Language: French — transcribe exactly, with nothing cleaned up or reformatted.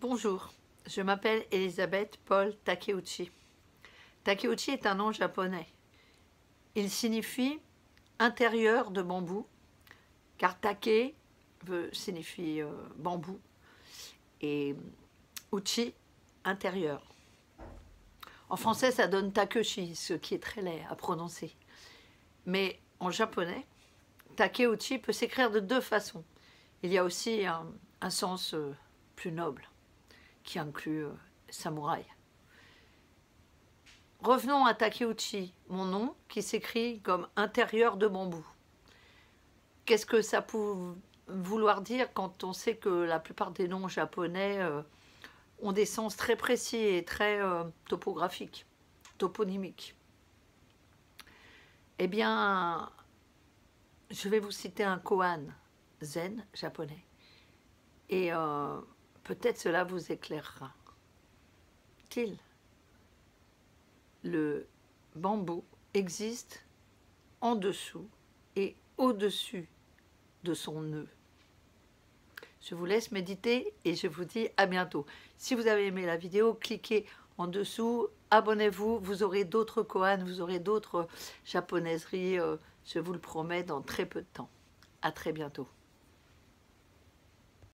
Bonjour, je m'appelle Elisabeth Paul Takeuchi. Takeuchi est un nom japonais. Il signifie « intérieur de bambou » car take veut, signifie euh, bambou et uchi intérieur. En français, ça donne Takeuchi, ce qui est très laid à prononcer. Mais en japonais, Takeuchi peut s'écrire de deux façons. Il y a aussi un, un sens euh, plus noble, qui inclut euh, samouraï. Revenons à Takeuchi, mon nom, qui s'écrit comme intérieur de bambou. Qu'est-ce que ça peut vouloir dire quand on sait que la plupart des noms japonais euh, ont des sens très précis et très euh, topographiques, toponymiques? Eh bien, je vais vous citer un koan zen japonais et euh, peut-être cela vous éclairera. Til. Le bambou existe en dessous et au-dessus de son nœud. Je vous laisse méditer et je vous dis à bientôt. Si vous avez aimé la vidéo, cliquez en dessous, abonnez-vous, vous aurez d'autres koans, vous aurez d'autres japonaiseries, je vous le promets, dans très peu de temps. À très bientôt.